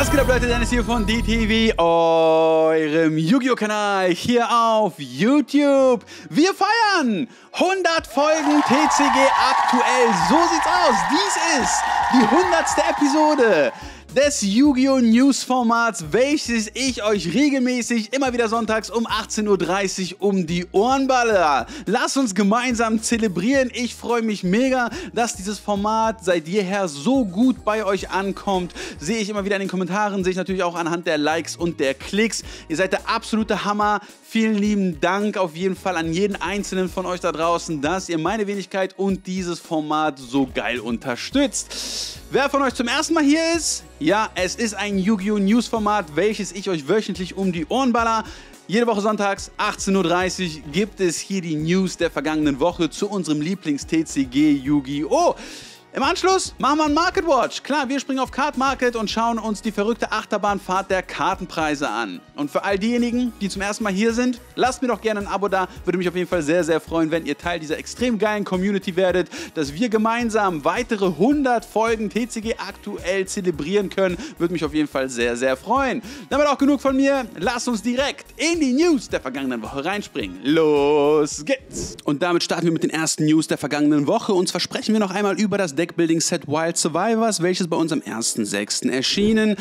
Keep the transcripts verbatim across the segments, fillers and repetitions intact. Was geht ab, Leute? Dennis hier von D T V, eurem Yu-Gi-Oh! Kanal hier auf YouTube. Wir feiern hundert Folgen T C G aktuell. So sieht's aus. Dies ist die hundertste Episode des Yu-Gi-Oh! News-Formats, welches ich euch regelmäßig immer wieder sonntags um achtzehn Uhr dreißig um die Ohren baller. Lasst uns gemeinsam zelebrieren. Ich freue mich mega, dass dieses Format seit jeher so gut bei euch ankommt. Sehe ich immer wieder in den Kommentaren, sehe ich natürlich auch anhand der Likes und der Klicks. Ihr seid der absolute Hammer. Vielen lieben Dank auf jeden Fall an jeden einzelnen von euch da draußen, dass ihr meine Wenigkeit und dieses Format so geil unterstützt. Wer von euch zum ersten Mal hier ist? Ja, es ist ein Yu-Gi-Oh! News-Format, welches ich euch wöchentlich um die Ohren baller. Jede Woche sonntags, achtzehn Uhr dreißig, gibt es hier die News der vergangenen Woche zu unserem Lieblings-T C G Yu-Gi-Oh! Im Anschluss machen wir einen Market Watch. Klar, wir springen auf Card Market und schauen uns die verrückte Achterbahnfahrt der Kartenpreise an. Und für all diejenigen, die zum ersten Mal hier sind, lasst mir doch gerne ein Abo da. Würde mich auf jeden Fall sehr, sehr freuen, wenn ihr Teil dieser extrem geilen Community werdet, dass wir gemeinsam weitere hundert Folgen T C G aktuell zelebrieren können. Würde mich auf jeden Fall sehr, sehr freuen. Damit auch genug von mir. Lasst uns direkt in die News der vergangenen Woche reinspringen. Los geht's! Und damit starten wir mit den ersten News der vergangenen Woche. Uns versprechen wir noch einmal über das Deckbuilding-Set Wild Survivors, welches bei uns am ersten sechsten erschienen.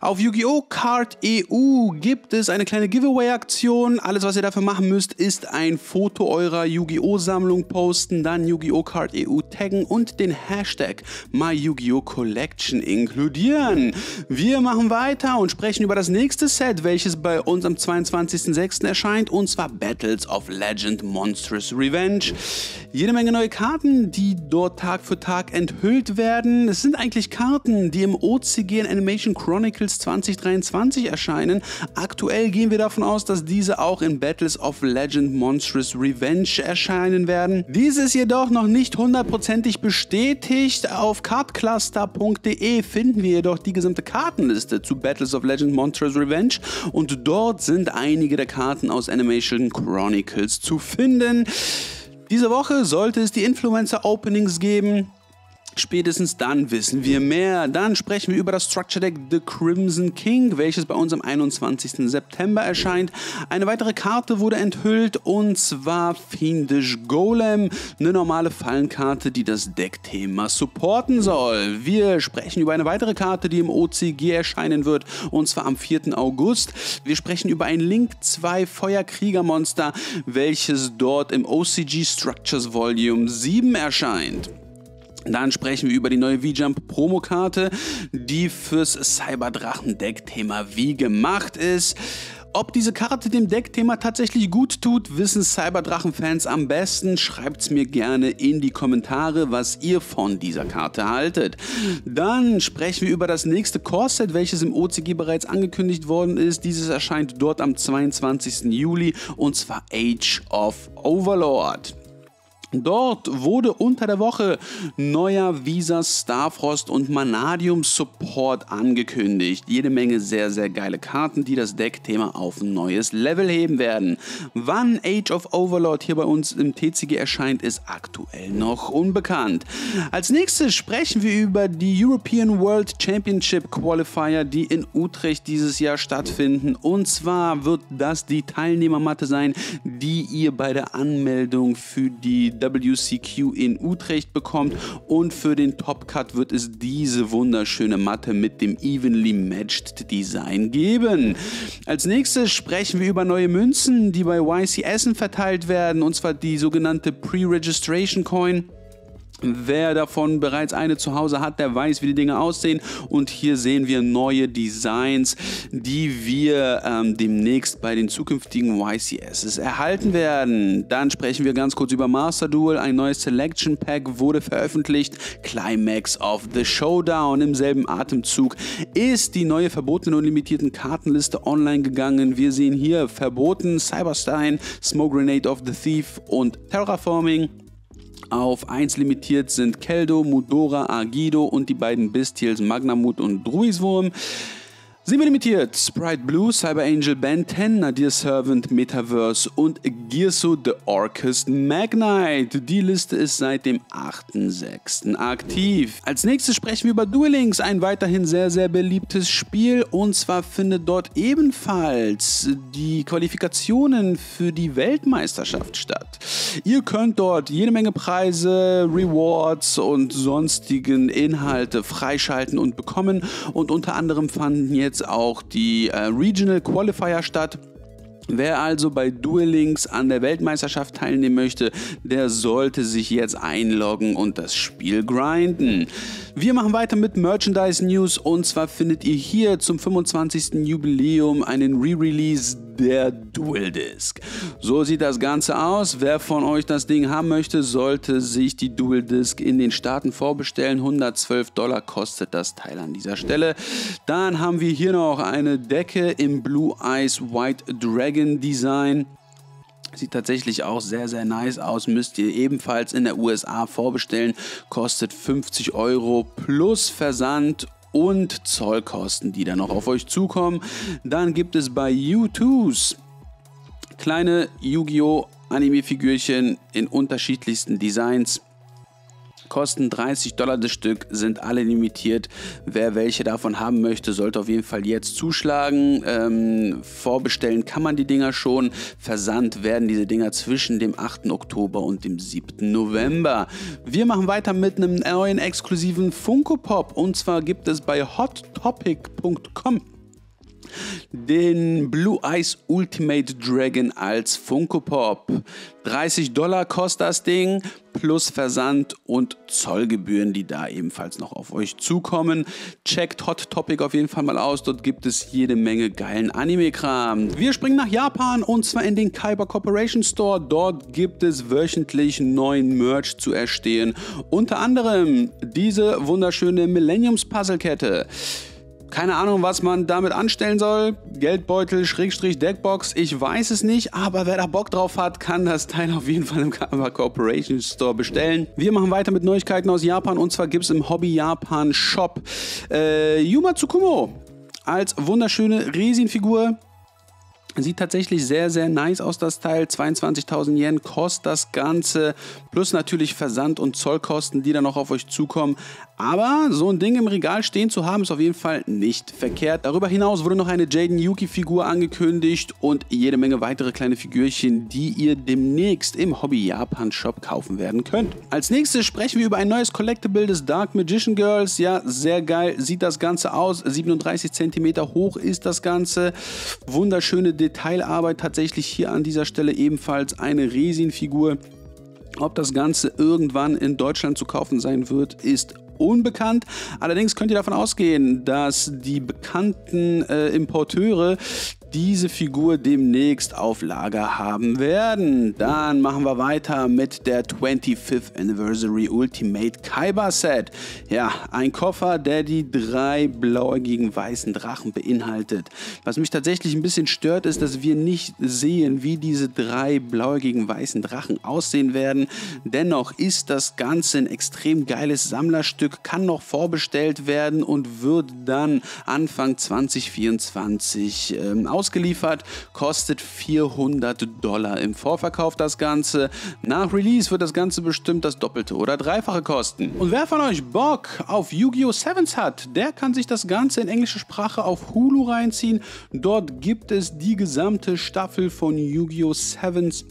Auf Yu-Gi-Oh! Card E U gibt es eine kleine Giveaway-Aktion. Alles, was ihr dafür machen müsst, ist ein Foto eurer Yu-Gi-Oh! Sammlung posten, dann Yu-Gi-Oh! Card E U taggen und den Hashtag MyYuGiOh! Collection inkludieren. Wir machen weiter und sprechen über das nächste Set, welches bei uns am zweiundzwanzigsten sechsten erscheint, und zwar Battles of Legend Monstrous Revenge. Jede Menge neue Karten, die dort Tag für Tag entstehen enthüllt werden. Es sind eigentlich Karten, die im O C G in Animation Chronicles zwanzig dreiundzwanzig erscheinen. Aktuell gehen wir davon aus, dass diese auch in Battles of Legend Monstrous Revenge erscheinen werden. Dies ist jedoch noch nicht hundertprozentig bestätigt. Auf card cluster punkt de finden wir jedoch die gesamte Kartenliste zu Battles of Legend Monstrous Revenge, und dort sind einige der Karten aus Animation Chronicles zu finden. Diese Woche sollte es die Influencer-Openings geben. Spätestens dann wissen wir mehr. Dann sprechen wir über das Structure Deck The Crimson King, welches bei uns am einundzwanzigsten September erscheint. Eine weitere Karte wurde enthüllt, und zwar Fiendish Golem, eine normale Fallenkarte, die das Deckthema supporten soll. Wir sprechen über eine weitere Karte, die im O C G erscheinen wird, und zwar am vierten August. Wir sprechen über ein Link zwei Feuerkriegermonster, welches dort im O C G Structures Volume sieben erscheint. Dann sprechen wir über die neue V-Jump Promokarte, die fürs Cyberdrachen-Deck-Thema wie gemacht ist. Ob diese Karte dem Deckthema tatsächlich gut tut, wissen Cyberdrachen-Fans am besten. Schreibt's mir gerne in die Kommentare, was ihr von dieser Karte haltet. Dann sprechen wir über das nächste Core-Set, welches im O C G bereits angekündigt worden ist. Dieses erscheint dort am zweiundzwanzigsten Juli, und zwar Age of Overlord. Dort wurde unter der Woche neuer Visa Starfrost und Manadium Support angekündigt. Jede Menge sehr, sehr geile Karten, die das Deckthema auf ein neues Level heben werden. Wann Age of Overlord hier bei uns im T C G erscheint, ist aktuell noch unbekannt. Als nächstes sprechen wir über die European World Championship Qualifier, die in Utrecht dieses Jahr stattfinden. Und zwar wird das die Teilnehmermatte sein, die ihr bei der Anmeldung für die W C Q in Utrecht bekommt, und für den Top Cut wird es diese wunderschöne Matte mit dem evenly matched Design geben. Als nächstes sprechen wir über neue Münzen, die bei Y C S verteilt werden, und zwar die sogenannte Pre-Registration Coin. Wer davon bereits eine zu Hause hat, der weiß, wie die Dinge aussehen, und hier sehen wir neue Designs, die wir ähm, demnächst bei den zukünftigen Y C Ss erhalten werden. Dann sprechen wir ganz kurz über Master Duel. Ein neues Selection Pack wurde veröffentlicht, Climax of the Showdown. Im selben Atemzug ist die neue verbotene und limitierten Kartenliste online gegangen. Wir sehen hier verboten Cyberstein, Smoke Grenade of the Thief und Terraforming. Auf eins limitiert sind Keldo, Mudora, Agido und die beiden Bestials Magnamut und Druiswurm. Sind wir limitiert? Sprite Blue, Cyber Angel Ben zehn, Nadir Servant, Metaverse und Girsu the Orcus Magnite. Die Liste ist seit dem achten sechsten aktiv. Als nächstes sprechen wir über Duel Links, ein weiterhin sehr, sehr beliebtes Spiel. Und zwar findet dort ebenfalls die Qualifikationen für die Weltmeisterschaft statt. Ihr könnt dort jede Menge Preise, Rewards und sonstigen Inhalte freischalten und bekommen. Und unter anderem fanden jetzt auch die äh, Regional Qualifier statt. Wer also bei Duel Links an der Weltmeisterschaft teilnehmen möchte, der sollte sich jetzt einloggen und das Spiel grinden. Wir machen weiter mit Merchandise News, und zwar findet ihr hier zum fünfundzwanzigsten Jubiläum einen Re-Release der Dual Disc. So sieht das Ganze aus. Wer von euch das Ding haben möchte, sollte sich die Dual Disc in den Staaten vorbestellen. hundertzwölf Dollar kostet das Teil an dieser Stelle. Dann haben wir hier noch eine Decke im Blue Eyes White Dragon Design. Sieht tatsächlich auch sehr, sehr nice aus. Müsst ihr ebenfalls in der U S A vorbestellen. Kostet fünfzig Euro plus Versand und Zollkosten, die dann noch auf euch zukommen. Dann gibt es bei U zwei kleine Yu-Gi-Oh! Anime-Figürchen in unterschiedlichsten Designs. Kosten dreißig Dollar das Stück, sind alle limitiert. Wer welche davon haben möchte, sollte auf jeden Fall jetzt zuschlagen. Ähm, vorbestellen kann man die Dinger schon. Versandt werden diese Dinger zwischen dem achten Oktober und dem siebten November. Wir machen weiter mit einem neuen exklusiven Funko Pop. Und zwar gibt es bei hot topic punkt com den Blue Eyes Ultimate Dragon als Funko Pop. dreißig Dollar kostet das Ding, plus Versand und Zollgebühren, die da ebenfalls noch auf euch zukommen. Checkt Hot Topic auf jeden Fall mal aus, dort gibt es jede Menge geilen Anime-Kram. Wir springen nach Japan, und zwar in den Kaiba Corporation Store. Dort gibt es wöchentlich neuen Merch zu erstehen. Unter anderem diese wunderschöne Millenniums-Puzzle-Kette. Keine Ahnung, was man damit anstellen soll. Geldbeutel, Schrägstrich, Deckbox, ich weiß es nicht. Aber wer da Bock drauf hat, kann das Teil auf jeden Fall im Kaiba Corporation Store bestellen. Wir machen weiter mit Neuigkeiten aus Japan. Und zwar gibt es im Hobby Japan Shop äh, Yuma Tsukumo als wunderschöne Resin-Figur. Sieht tatsächlich sehr, sehr nice aus, das Teil. zweiundzwanzigtausend Yen kostet das Ganze. Plus natürlich Versand und Zollkosten, die dann noch auf euch zukommen. Aber so ein Ding im Regal stehen zu haben, ist auf jeden Fall nicht verkehrt. Darüber hinaus wurde noch eine Jaden Yuki-Figur angekündigt und jede Menge weitere kleine Figürchen, die ihr demnächst im Hobby-Japan-Shop kaufen werden könnt. Als nächstes sprechen wir über ein neues Collectible des Dark Magician Girls. Ja, sehr geil sieht das Ganze aus. siebenunddreißig Zentimeter hoch ist das Ganze. Wunderschöne Dinge. Detailarbeit tatsächlich hier an dieser Stelle, ebenfalls eine Resin-Figur. Ob das Ganze irgendwann in Deutschland zu kaufen sein wird, ist unbekannt. Allerdings könnt ihr davon ausgehen, dass die bekannten äh, Importeure diese Figur demnächst auf Lager haben werden. Dann machen wir weiter mit der twenty-fifth Anniversary Ultimate Kaiba Set. Ja, ein Koffer, der die drei blauäugigen weißen Drachen beinhaltet. Was mich tatsächlich ein bisschen stört, ist, dass wir nicht sehen, wie diese drei blauäugigen weißen Drachen aussehen werden. Dennoch ist das Ganze ein extrem geiles Sammlerstück, kann noch vorbestellt werden und wird dann Anfang zwanzig vierundzwanzig ähm, ausgeliefert. Ausgeliefert, kostet vierhundert Dollar im Vorverkauf das Ganze. Nach Release wird das Ganze bestimmt das Doppelte oder Dreifache kosten. Und wer von euch Bock auf Yu-Gi-Oh! Sevens hat, der kann sich das Ganze in englischer Sprache auf Hulu reinziehen. Dort gibt es die gesamte Staffel von Yu-Gi-Oh! Sevens,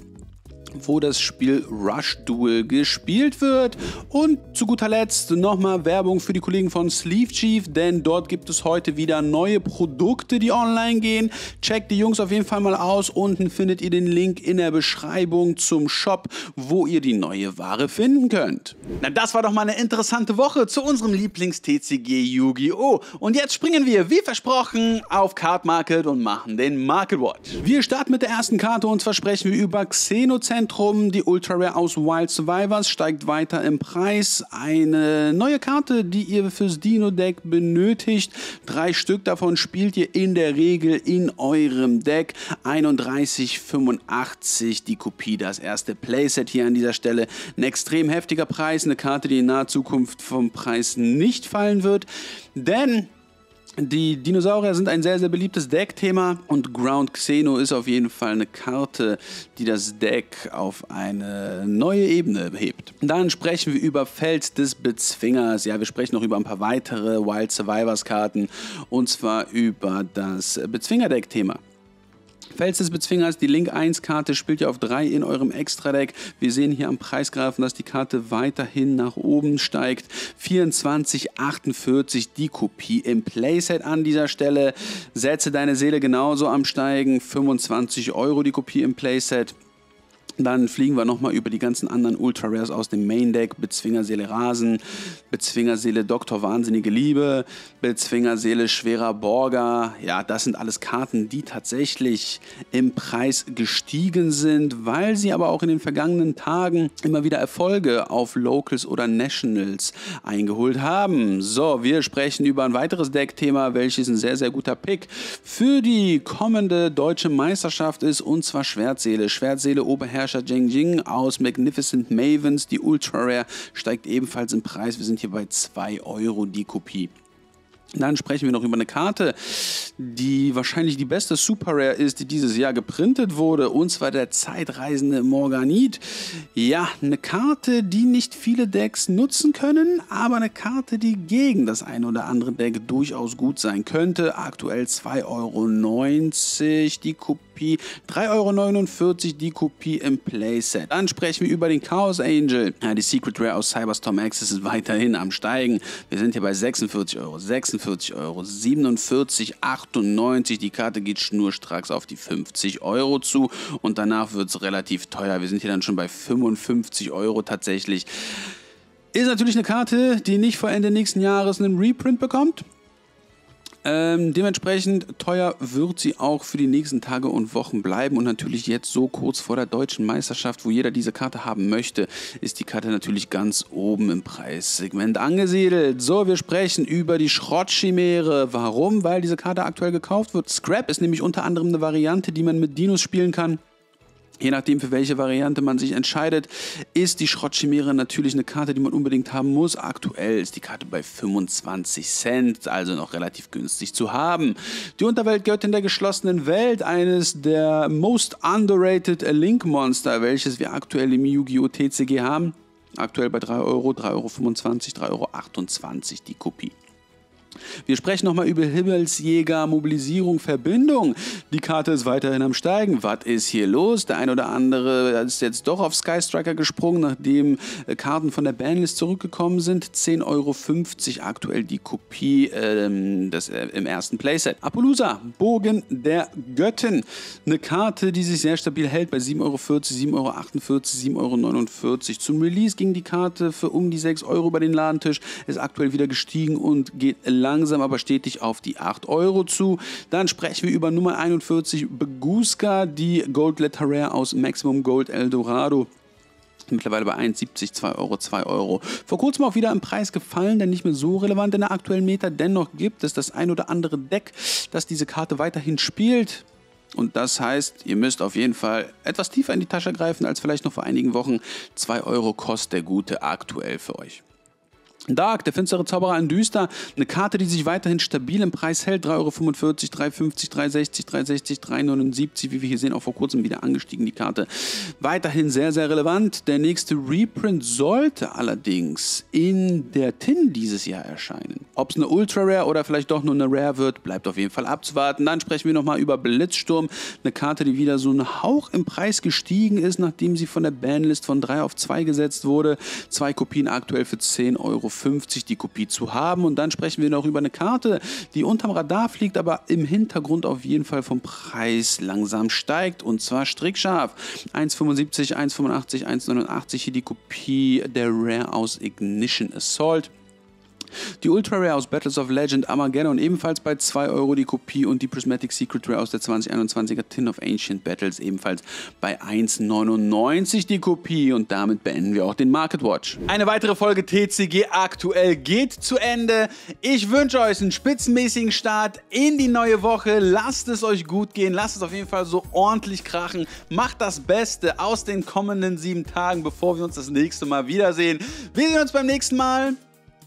wo das Spiel Rush Duel gespielt wird. Und zu guter Letzt nochmal Werbung für die Kollegen von Sleeve Chief, denn dort gibt es heute wieder neue Produkte, die online gehen. Checkt die Jungs auf jeden Fall mal aus. Unten findet ihr den Link in der Beschreibung zum Shop, wo ihr die neue Ware finden könnt. Na, das war doch mal eine interessante Woche zu unserem Lieblings-T C G Yu-Gi-Oh! Und jetzt springen wir, wie versprochen, auf Card Market und machen den Market Watch. Wir starten mit der ersten Karte, und zwar sprechen wir über Xenozentrum. Die Ultra Rare aus Wild Survivors steigt weiter im Preis. Eine neue Karte, die ihr fürs Dino-Deck benötigt. Drei Stück davon spielt ihr in der Regel in eurem Deck. einunddreißig fünfundachtzig die Kopie, das erste Playset hier an dieser Stelle. Ein extrem heftiger Preis, eine Karte, die in naher Zukunft vom Preis nicht fallen wird. Denn Die Dinosaurier sind ein sehr, sehr beliebtes Deckthema und Ground Xeno ist auf jeden Fall eine Karte, die das Deck auf eine neue Ebene hebt. Dann sprechen wir über Fels des Bezwingers. Ja, wir sprechen noch über ein paar weitere Wild Survivors Karten und zwar über das Bezwinger-Deck-Thema. Fels des Bezwingers, die Link eins Karte, spielt ja auf drei in eurem Extra-Deck. Wir sehen hier am Preisgrafen, dass die Karte weiterhin nach oben steigt. vierundzwanzig Komma achtundvierzig die Kopie im Playset an dieser Stelle. Setze deine Seele genauso am Steigen. fünfundzwanzig Euro die Kopie im Playset. Dann fliegen wir nochmal über die ganzen anderen Ultra Rares aus dem Main Deck. Bezwingerseele Rasen, Bezwingerseele Doktor Wahnsinnige Liebe, Bezwingerseele Schwerer Borger. Ja, das sind alles Karten, die tatsächlich im Preis gestiegen sind, weil sie aber auch in den vergangenen Tagen immer wieder Erfolge auf Locals oder Nationals eingeholt haben. So, wir sprechen über ein weiteres Deckthema, welches ein sehr, sehr guter Pick für die kommende deutsche Meisterschaft ist, und zwar Schwertseele. Schwertseele Oberherr Jing Jing aus Magnificent Mavens, die Ultra Rare, steigt ebenfalls im Preis. Wir sind hier bei zwei Euro die Kopie. Dann sprechen wir noch über eine Karte, die wahrscheinlich die beste Super Rare ist, die dieses Jahr geprintet wurde, und zwar der zeitreisende Morganid. Ja, eine Karte, die nicht viele Decks nutzen können, aber eine Karte, die gegen das ein oder andere Deck durchaus gut sein könnte. Aktuell zwei Euro neunzig die Kopie, drei Euro neunundvierzig die Kopie im Playset. Dann sprechen wir über den Chaos Angel. Ja, die Secret Rare aus Cyberstorm Access ist weiterhin am Steigen. Wir sind hier bei sechsundvierzig Euro. sechsundvierzig Euro, siebenundvierzig Komma achtundneunzig, die Karte geht schnurstracks auf die fünfzig Euro zu und danach wird es relativ teuer. Wir sind hier dann schon bei fünfundfünfzig Euro tatsächlich. Ist natürlich eine Karte, die nicht vor Ende nächsten Jahres einen Reprint bekommt. Ähm, dementsprechend teuer wird sie auch für die nächsten Tage und Wochen bleiben, und natürlich jetzt so kurz vor der deutschen Meisterschaft, wo jeder diese Karte haben möchte, ist die Karte natürlich ganz oben im Preissegment angesiedelt. So, wir sprechen über die Schrottchimäre. Warum? Weil diese Karte aktuell gekauft wird. Scrap ist nämlich unter anderem eine Variante, die man mit Dinos spielen kann. Je nachdem, für welche Variante man sich entscheidet, ist die Schrottchimäre natürlich eine Karte, die man unbedingt haben muss. Aktuell ist die Karte bei fünfundzwanzig Cent, also noch relativ günstig zu haben. Die Unterweltgöttin der geschlossenen Welt, eines der most underrated Link-Monster, welches wir aktuell im Yu-Gi-Oh! T C G haben. Aktuell bei drei Euro, drei Euro fünfundzwanzig, drei Euro achtundzwanzig die Kopie. Wir sprechen nochmal über Himmelsjäger, Mobilisierung, Verbindung. Die Karte ist weiterhin am Steigen. Was ist hier los? Der ein oder andere ist jetzt doch auf Sky Striker gesprungen, nachdem Karten von der Banlist zurückgekommen sind. zehn Euro fünfzig aktuell die Kopie ähm, das, äh, im ersten Playset. Appaloosa, Bogen der Göttin. Eine Karte, die sich sehr stabil hält bei sieben Euro vierzig, sieben Euro achtundvierzig, sieben Euro neunundvierzig. Zum Release ging die Karte für um die sechs Euro bei den Ladentisch. Ist aktuell wieder gestiegen und geht langsam aber stetig auf die acht Euro zu. Dann sprechen wir über Nummer einundvierzig, Beguska, die Gold Letter Rare aus Maximum Gold Eldorado. Mittlerweile bei eins Euro siebzig, zwei Euro, zwei Euro. Vor kurzem auch wieder im Preis gefallen, denn nicht mehr so relevant in der aktuellen Meta. Dennoch gibt es das ein oder andere Deck, das diese Karte weiterhin spielt. Und das heißt, ihr müsst auf jeden Fall etwas tiefer in die Tasche greifen als vielleicht noch vor einigen Wochen. zwei Euro kostet der Gute aktuell für euch. Dark, der finstere Zauberer in Düster, eine Karte, die sich weiterhin stabil im Preis hält, drei Euro fünfundvierzig, drei Euro fünfzig, drei Euro sechzig, drei Euro sechzig, drei Euro neunundsiebzig, wie wir hier sehen, auch vor kurzem wieder angestiegen, die Karte. Weiterhin sehr, sehr relevant. Der nächste Reprint sollte allerdings in der Tin dieses Jahr erscheinen. Ob es eine Ultra Rare oder vielleicht doch nur eine Rare wird, bleibt auf jeden Fall abzuwarten. Dann sprechen wir nochmal über Blitzsturm, eine Karte, die wieder so ein Hauch im Preis gestiegen ist, nachdem sie von der Banlist von drei auf zwei gesetzt wurde. Zwei Kopien aktuell für zehn Euro fünfzig die Kopie zu haben, und dann sprechen wir noch über eine Karte, die unterm Radar fliegt, aber im Hintergrund auf jeden Fall vom Preis langsam steigt, und zwar Strickscharf. eins Euro fünfundsiebzig, eins Euro fünfundachtzig, eins Euro neunundachtzig, hier die Kopie der Rare aus Ignition Assault. Die Ultra Rare aus Battles of Legend Armageddon ebenfalls bei zwei Euro die Kopie, und die Prismatic Secret Rare aus der zwanzig einundzwanziger Tin of Ancient Battles ebenfalls bei eins Euro neunundneunzig die Kopie, und damit beenden wir auch den Market Watch. Eine weitere Folge T C G aktuell geht zu Ende. Ich wünsche euch einen spitzenmäßigen Start in die neue Woche. Lasst es euch gut gehen, lasst es auf jeden Fall so ordentlich krachen. Macht das Beste aus den kommenden sieben Tagen, bevor wir uns das nächste Mal wiedersehen. Wir sehen uns beim nächsten Mal.